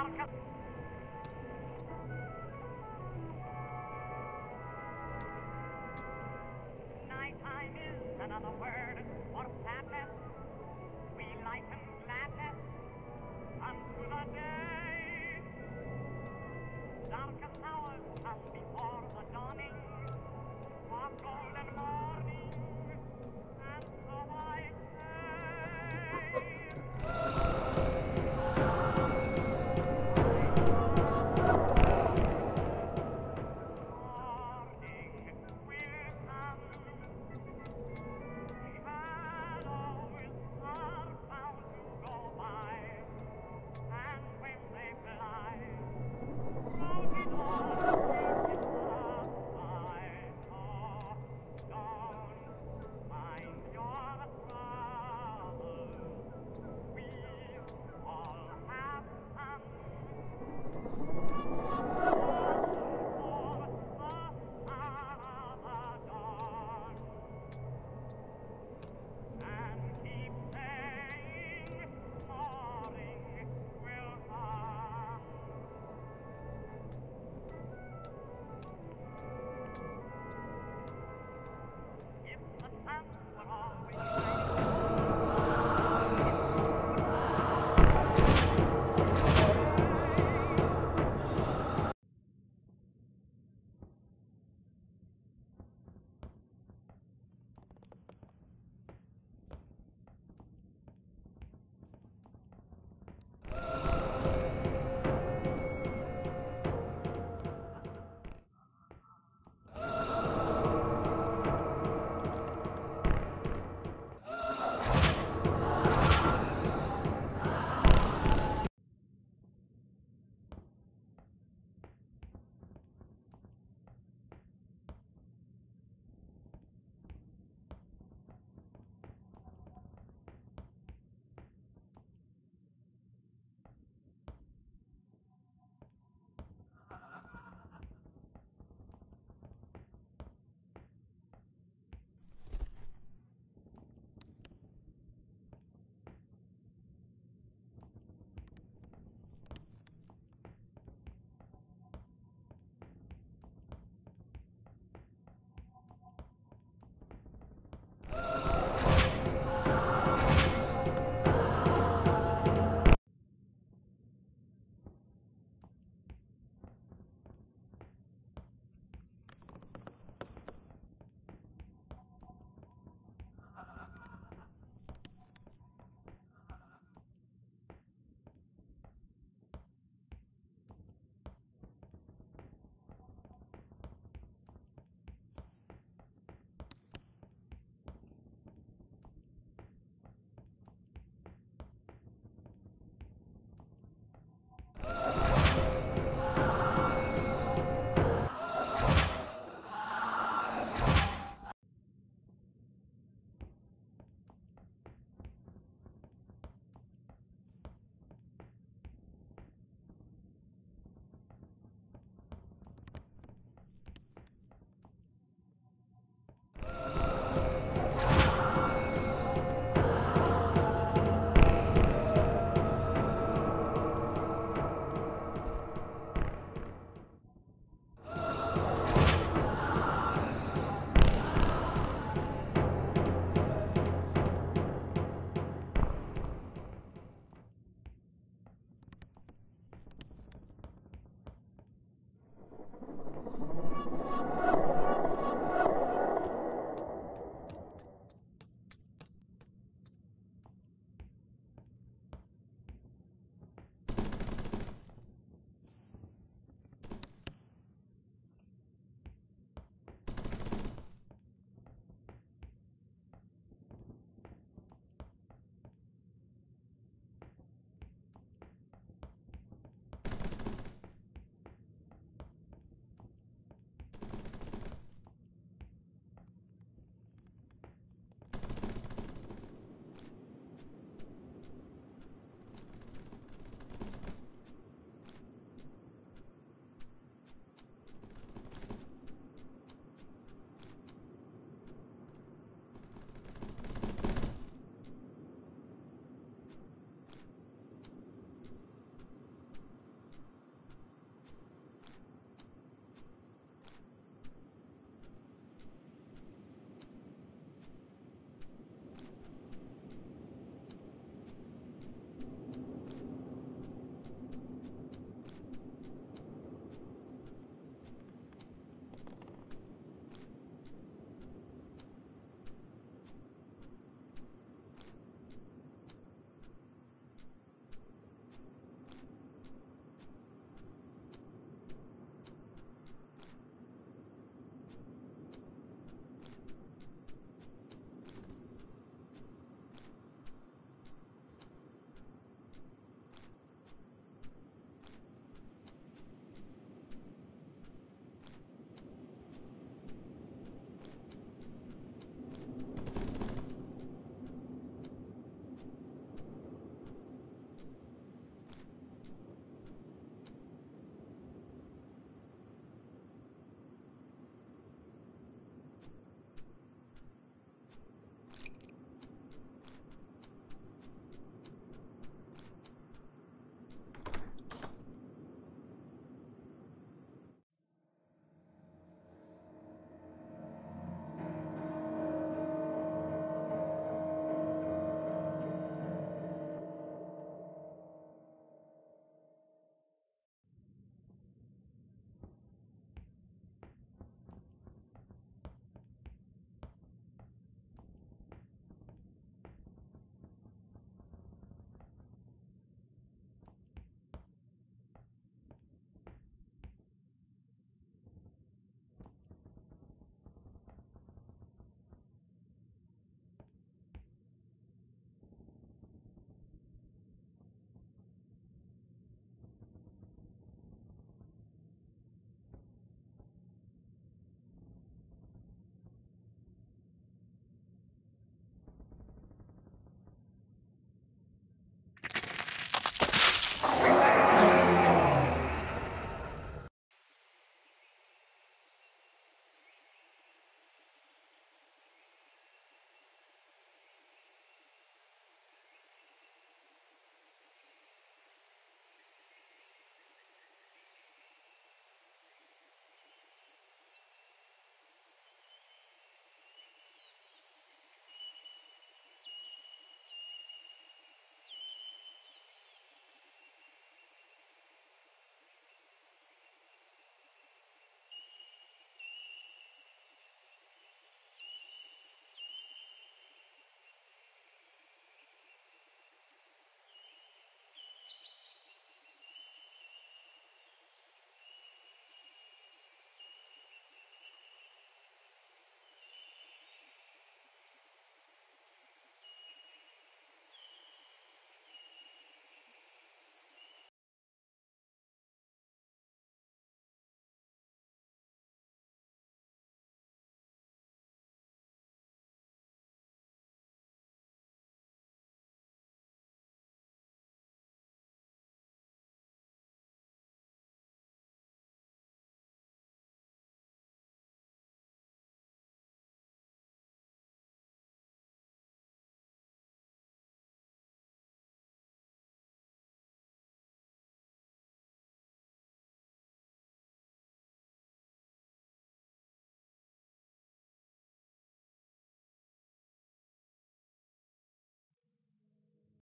I'll come.